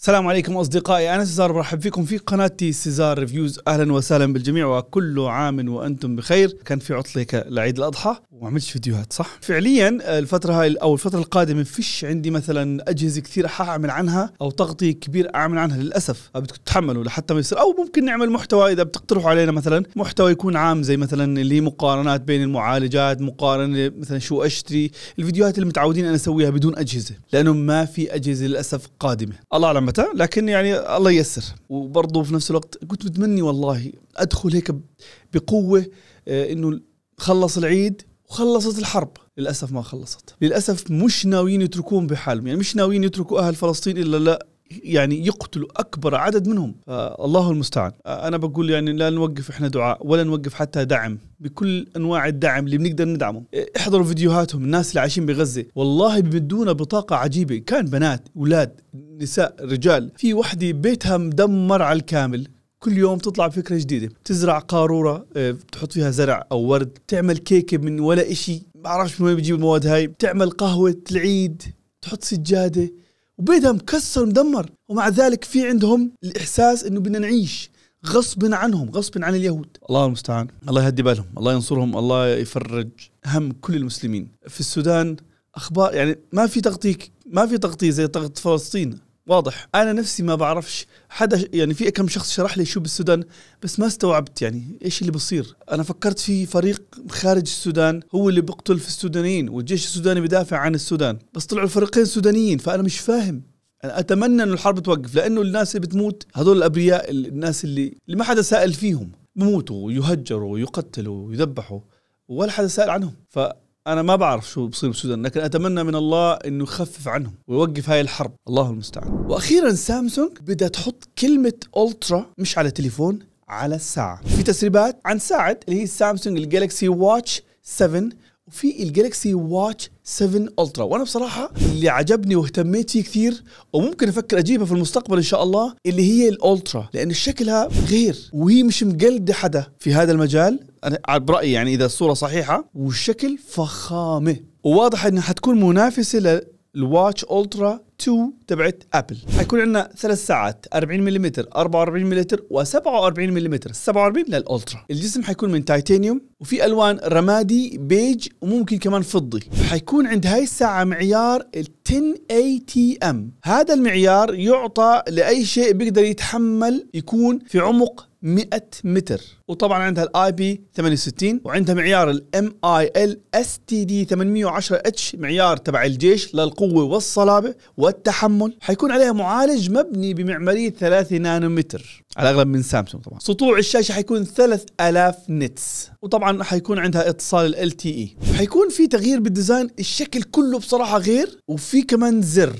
السلام عليكم أصدقائي، أنا سيزار، برحب فيكم في قناتي سيزار ريفيوز. أهلا وسهلا بالجميع وكل عام وأنتم بخير. كان في عطلة لعيد الأضحى وما عملتش فيديوهات صح؟ فعليا الفترة هاي أو الفترة القادمة ما فيش عندي مثلا أجهزة كثير حأعمل عنها أو تغطية كبير أعمل عنها للأسف، بدكم تتحملوا لحتى ما يصير، أو ممكن نعمل محتوى إذا بتقترحوا علينا مثلا محتوى يكون عام، زي مثلا اللي مقارنات بين المعالجات، مقارنة مثلا شو أشتري، الفيديوهات اللي متعودين أنا أسويها بدون أجهزة، لأنه ما في أجهزة للأسف قادمة، الله أعلم، لكن يعني الله ييسر. وبرضه في نفس الوقت كنت بتمني والله ادخل هيك بقوه انه خلص العيد وخلصت الحرب، للاسف ما خلصت، للاسف مش ناويين يتركون بحالهم، يعني مش ناويين يتركوا اهل فلسطين الا لا يعني يقتلوا اكبر عدد منهم، الله المستعان. انا بقول يعني لا نوقف احنا دعاء ولا نوقف حتى دعم بكل انواع الدعم اللي بنقدر ندعمه. احضروا فيديوهاتهم، الناس اللي عايشين بغزه والله بيمدونا بطاقه عجيبه، كان بنات، اولاد، نساء، رجال. في وحده بيتها مدمر على الكامل، كل يوم تطلع بفكره جديده، تزرع قاروره، بتحط فيها زرع او ورد، تعمل كيكه من ولا شيء، ما بعرفش من وين بتجيب المواد هاي، بتعمل قهوه العيد، تحط سجاده، وبيتها مكسر مدمر، ومع ذلك في عندهم الإحساس إنه بدنا نعيش غصب عنهم، غصب عن اليهود، الله المستعان. الله يهدي بالهم، الله ينصرهم، الله يفرج هم كل المسلمين. في السودان أخبار يعني ما في تغطية زي تغطية فلسطين، واضح. أنا نفسي ما بعرفش حدا، يعني في كم شخص شرح لي شو بالسودان بس ما استوعبت يعني إيش اللي بصير. أنا فكرت في فريق خارج السودان هو اللي بقتل في السودانيين والجيش السوداني بدافع عن السودان، بس طلعوا الفريقين سودانيين، فأنا مش فاهم. أنا أتمنى إنه الحرب توقف، لأنه الناس اللي بتموت هذول الأبرياء، الناس اللي ما حدا سائل فيهم، بموتوا ويهجروا ويقتلوا ويذبحوا ولا حدا سائل عنهم. أنا ما بعرف شو بصير بالسودان، لكن أتمنى من الله إنه يخفف عنهم ويوقف هاي الحرب، الله المستعان. وأخيراً سامسونج بدها تحط كلمة ألترا مش على تليفون، على الساعة. في تسريبات عن ساعة اللي هي سامسونج الجالكسي واتش 7 وفي الجالكسي واتش 7 ألترا، وأنا بصراحة اللي عجبني واهتميت فيه كثير وممكن أفكر أجيبها في المستقبل إن شاء الله اللي هي الألترا، لأن شكلها غير وهي مش مقلدة حدا في هذا المجال، أنا برأيي يعني إذا الصورة صحيحة، والشكل فخامة، وواضح إنها حتكون منافسة للواتش ألترا 2 تبعت أبل. حيكون عندنا ثلاث ساعات 40 ملم، 44 ملم و47 ملم، 47 للألترا. الجسم حيكون من تايتانيوم وفي ألوان رمادي، بيج، وممكن كمان فضي. حيكون عند هاي الساعة معيار ال 10 ATM، هذا المعيار يعطى لأي شيء بيقدر يتحمل يكون في عمق 100 متر، وطبعا عندها الاي بي 68، وعندها معيار ال MIL-STD 810H، معيار تبع الجيش للقوة والصلابة والتحمل. حيكون عليها معالج مبني بمعمارية 3 نانومتر على الاغلب من سامسونج طبعا. سطوع الشاشة حيكون 3000 نتس، وطبعا حيكون عندها اتصال ال LTE. حيكون في تغيير بالديزاين، الشكل كله بصراحة غير، وفي كمان زر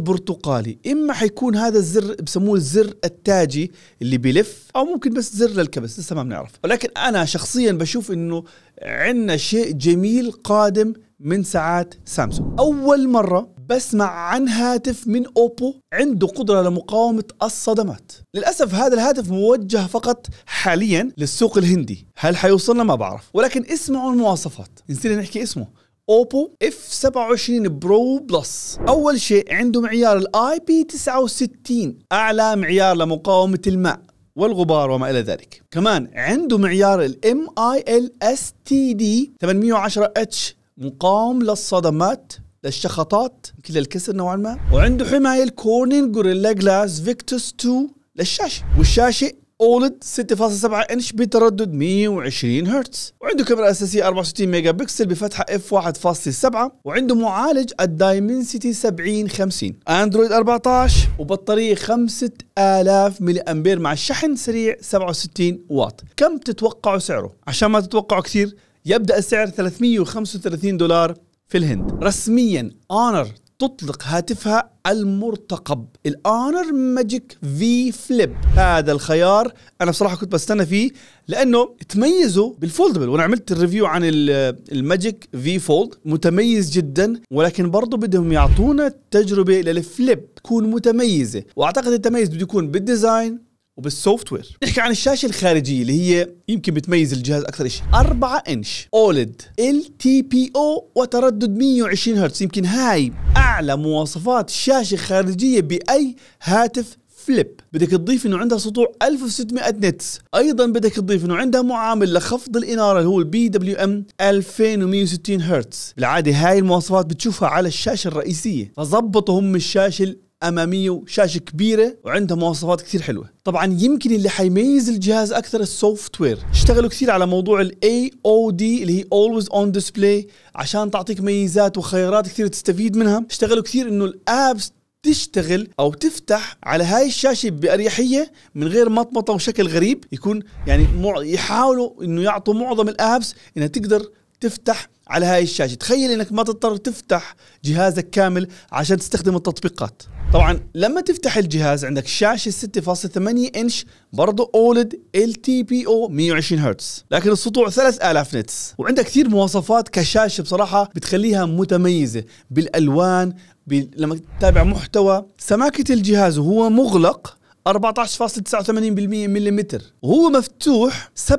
برتقالي، اما حيكون هذا الزر بسموه الزر التاجي اللي بيلف، او ممكن بس زر للكبس، لسه ما بنعرف، ولكن انا شخصيا بشوف انه عندنا شيء جميل قادم من ساعات سامسونج. اول مرة بسمع عن هاتف من اوبو عنده قدرة لمقاومة الصدمات، للأسف هذا الهاتف موجه فقط حاليا للسوق الهندي، هل حيوصلنا ما بعرف، ولكن اسمعوا المواصفات، نسينا نحكي اسمه، اوبو F27 برو بلس. اول شيء عنده معيار الاي بي 69، اعلى معيار لمقاومه الماء والغبار وما الى ذلك. كمان عنده معيار الام اي ال اس تي دي 810 اتش، مقاوم للصدمات، للشخطات، كل الكسر نوعا ما، وعنده حمايه الكورنين غوريلا جلاس فيكتوس 2 للشاشه، والشاشه اولد 6.7 انش بتردد 120 هرتز، وعنده كاميرا اساسيه 64 ميجا بكسل بفتحه f1.7، وعنده معالج الدايمنسيتي 7050 اندرويد 14، وبطاريه 5000 ملي امبير مع شحن سريع 67 واط. كم تتوقعوا سعره؟ عشان ما تتوقعوا كثير، يبدا السعر $335 في الهند. رسميا اونر تطلق هاتفها المرتقب الأونر ماجيك في فليب، هذا الخيار أنا بصراحة كنت بستنى فيه لأنه تميزوا بالفولدبل، وأنا عملت الريفيو عن الماجيك في فولد، متميز جدا، ولكن برضه بدهم يعطونا تجربة للفليب تكون متميزة، وأعتقد التميز بده يكون بالديزاين وبالسوفت وير. نحكي عن الشاشه الخارجيه اللي هي يمكن بتميز الجهاز اكثر شيء، 4 انش اوليد LTPO وتردد 120 هرتز، يمكن هاي اعلى مواصفات شاشه خارجيه باي هاتف فليب. بدك تضيف انه عندها سطوع 1600 نتس، ايضا بدك تضيف انه عندها معامل لخفض الاناره اللي هو البي دبليو ام 2160 هرتز. بالعاده هاي المواصفات بتشوفها على الشاشه الرئيسيه، فظبطوا هم الشاشه اماميه وشاشه كبيره وعندها مواصفات كثير حلوه. طبعا يمكن اللي حيميز الجهاز اكثر السوفت وير، اشتغلوا كثير على موضوع الاي او دي اللي هي اولويز اون ديسبلاي عشان تعطيك ميزات وخيارات كثير تستفيد منها. اشتغلوا كثير انه الابس تشتغل او تفتح على هاي الشاشه باريحيه من غير مطمطه وشكل غريب، يكون يعني يحاولوا انه يعطوا معظم الابس انها تقدر تفتح على هاي الشاشه. تخيل انك ما تضطر تفتح جهازك كامل عشان تستخدم التطبيقات. طبعا لما تفتح الجهاز عندك شاشه 6.8 انش برضه اوليد LTPO 120 هرتز، لكن السطوع 3000 نتس، وعندها كثير مواصفات كشاشه بصراحه بتخليها متميزه بالالوان. لما تتابع محتوى، سماكه الجهاز وهو مغلق 14.89 ملم وهو مفتوح 7.5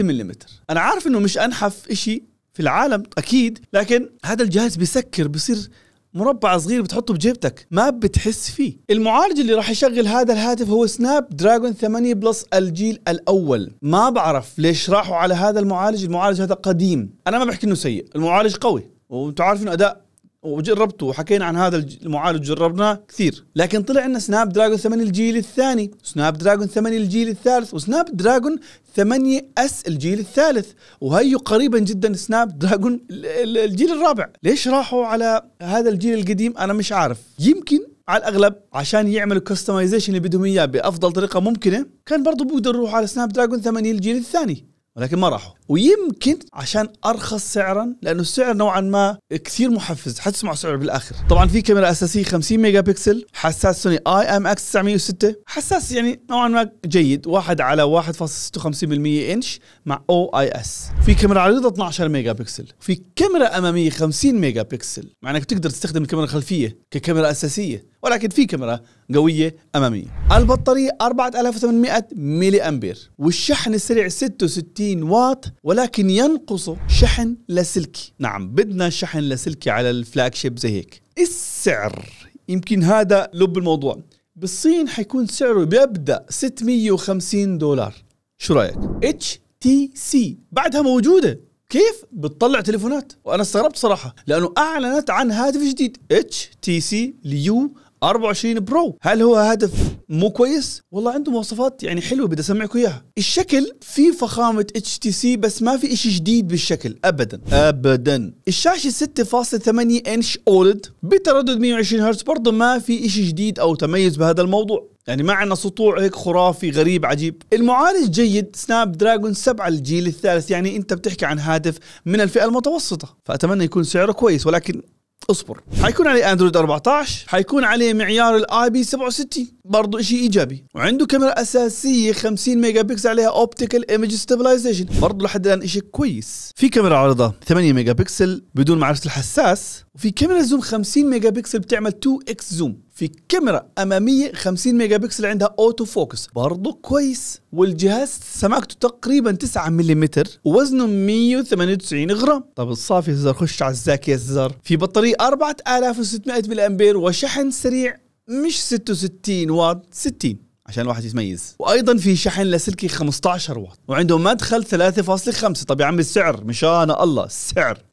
ملم. انا عارف انه مش انحف شيء في العالم اكيد، لكن هذا الجهاز بيسكر، بصير مربع صغير بتحطه بجيبتك ما بتحس فيه. المعالج اللي راح يشغل هذا الهاتف هو سناب دراجون 8 بلس الجيل الاول. ما بعرف ليش راحوا على هذا المعالج، المعالج هذا قديم. انا ما بحكي انه سيء، المعالج قوي وانتم عارفين اداء وجربته وحكينا عن هذا المعالج جربناه كثير، لكن طلع لنا سناب دراجون 8 الجيل الثاني، سناب دراجون 8 الجيل الثالث، وسناب دراجون 8 اس الجيل الثالث، وهي قريبا جدا سناب دراجون الجيل الرابع. ليش راحوا على هذا الجيل القديم؟ انا مش عارف، يمكن على الاغلب عشان يعملوا كستمايزيشن اللي بدهم اياه بافضل طريقه ممكنه. كان برضه بيقدروا يروحوا على سناب دراجون 8 الجيل الثاني، ولكن ما راحوا، ويمكن عشان ارخص سعرا، لانه السعر نوعا ما كثير محفز، حتسمعوا سعره بالاخر. طبعا في كاميرا اساسيه 50 ميجا بكسل، حساس سوني IMX 906، حساس يعني نوعا ما جيد، 1/1.56 انش مع OIS. في كاميرا عريضه 12 ميجا بكسل، في كاميرا اماميه 50 ميجا بكسل، مع انك تقدر تستخدم الكاميرا الخلفيه ككاميرا اساسيه، ولكن في كاميرا قويه اماميه. البطاريه 4800 ملي امبير، والشحن السريع 66 واط، ولكن ينقصه شحن لاسلكي. نعم بدنا شحن لاسلكي على الفلاج شيب زي هيك. السعر يمكن هذا لب الموضوع، بالصين حيكون سعره بيبدا $650. شو رايك؟ HTC بعدها موجوده، كيف بتطلع تليفونات؟ وانا استغربت صراحه لانه اعلنت عن هاتف جديد HTC اليو 24 برو. هل هو هاتف مو كويس؟ والله عنده مواصفات يعني حلوه، بدي اسمعكم اياها. الشكل في فخامه HTC، بس ما في شيء جديد بالشكل ابدا. الشاشه 6.8 انش اوليد بتردد 120 هرتز، برضه ما في شيء جديد او تميز بهذا الموضوع، يعني ما عندنا سطوع هيك خرافي غريب عجيب. المعالج جيد، سناب دراجون 7 الجيل الثالث، يعني انت بتحكي عن هاتف من الفئه المتوسطه، فاتمنى يكون سعره كويس، ولكن اصبر. حيكون عليه اندرويد 14، حيكون عليه معيار الاي بي 67، برضه شيء ايجابي، وعنده كاميرا اساسيه 50 ميجا بكسل عليها اوبتيكال ايمج ستابلايزيشن، برضه لحد الان شيء كويس. في كاميرا عرضها 8 ميجا بكسل بدون معرفه الحساس، وفي كاميرا زوم 50 ميجا بكسل بتعمل 2x زوم، في كاميرا اماميه 50 ميجا بكسل عندها اوتو فوكس، برضه كويس. والجهاز سماكته تقريبا 9 ملم ووزنه 198 غرام. طب الصافي سيزار، خش على الزاك يا سيزار. في بطاريه 4600 ملي امبير وشحن سريع مش 66 واط، 60 عشان الواحد يتميز، وايضا في شحن لاسلكي 15 واط، وعنده مدخل 3.5. طب يا عمي السعر، مشان الله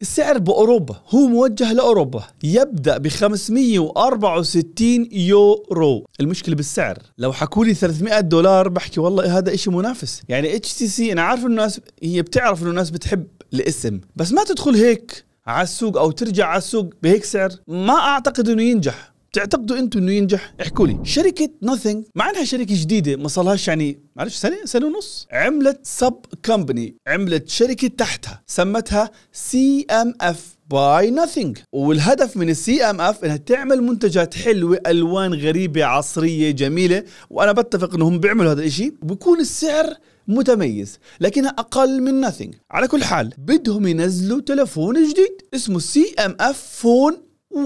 السعر باوروبا، هو موجه لاوروبا، يبدا ب 564 يورو. المشكله بالسعر، لو حكوا لي $300 بحكي والله هذا شيء منافس. يعني اتش تي سي انا عارف الناس هي بتعرف انه الناس بتحب الاسم، بس ما تدخل هيك على السوق او ترجع على السوق بهيك سعر، ما اعتقد انه ينجح. تعتقدوا انتم انه ينجح؟ احكوا لي. شركه Nothing مع انها شركه جديده ما صارلهاش يعني معلش سنه ونص، عملت سب كمباني، عملت شركه تحتها سمتها CMF باي Nothing، والهدف من CMF انها تعمل منتجات حلوه، الوان غريبه، عصريه، جميله، وانا بتفق انهم بيعملوا هذا الشيء، وبكون السعر متميز، لكنها اقل من Nothing. على كل حال بدهم ينزلوا تلفون جديد اسمه CMF فون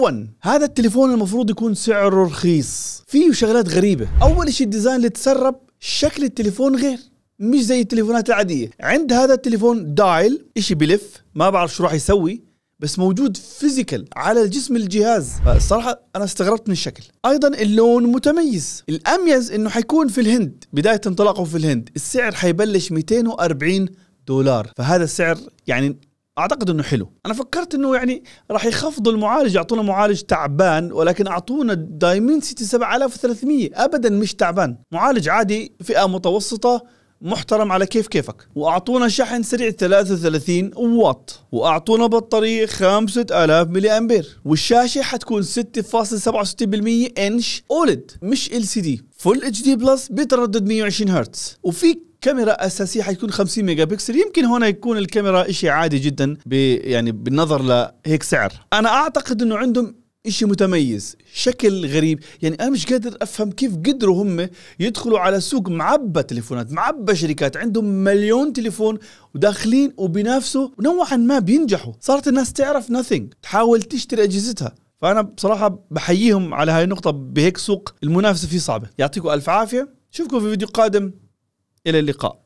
1. هذا التليفون المفروض يكون سعره رخيص، فيه شغلات غريبة. أول شيء الديزاين اللي تسرب شكل التليفون غير، مش زي التليفونات العادية. عند هذا التليفون دايل اشي بلف، ما بعرف شو راح يسوي، بس موجود فيزيكال على الجسم الجهاز. الصراحة أنا استغربت من الشكل. أيضا اللون متميز. الأميز إنه حيكون في الهند، بداية انطلاقه في الهند. السعر حيبلش $240، فهذا السعر يعني أعتقد إنه حلو. أنا فكرت إنه يعني راح يخفضوا المعالج، يعطونا معالج تعبان، ولكن أعطونا دايمنسيتي 7300، أبدا مش تعبان، معالج عادي فئة متوسطة محترم على كيف كيفك. واعطونا شحن سريع 33 واط، واعطونا بطاريه 5000 ملي امبير، والشاشه حتكون 6.67% انش اولد، مش LCD، فول HD بلس بتردد 120 هرتز، وفي كاميرا اساسيه حتكون 50 ميجا بكسل. يمكن هنا يكون الكاميرا اشي عادي جدا يعني بالنظر لهيك سعر. انا اعتقد انه عندهم اشي متميز، شكل غريب، يعني انا مش قادر افهم كيف قدروا هم يدخلوا على سوق معبى تليفونات، معبى شركات، عندهم مليون تليفون وداخلين وبينافسوا ونوعا ما بينجحوا. صارت الناس تعرف Nothing، تحاول تشتري اجهزتها، فانا بصراحة بحييهم على هاي النقطة. بهيك سوق المنافسة فيه صعبة. يعطيكم الف عافية، اشوفكم في فيديو قادم، الى اللقاء.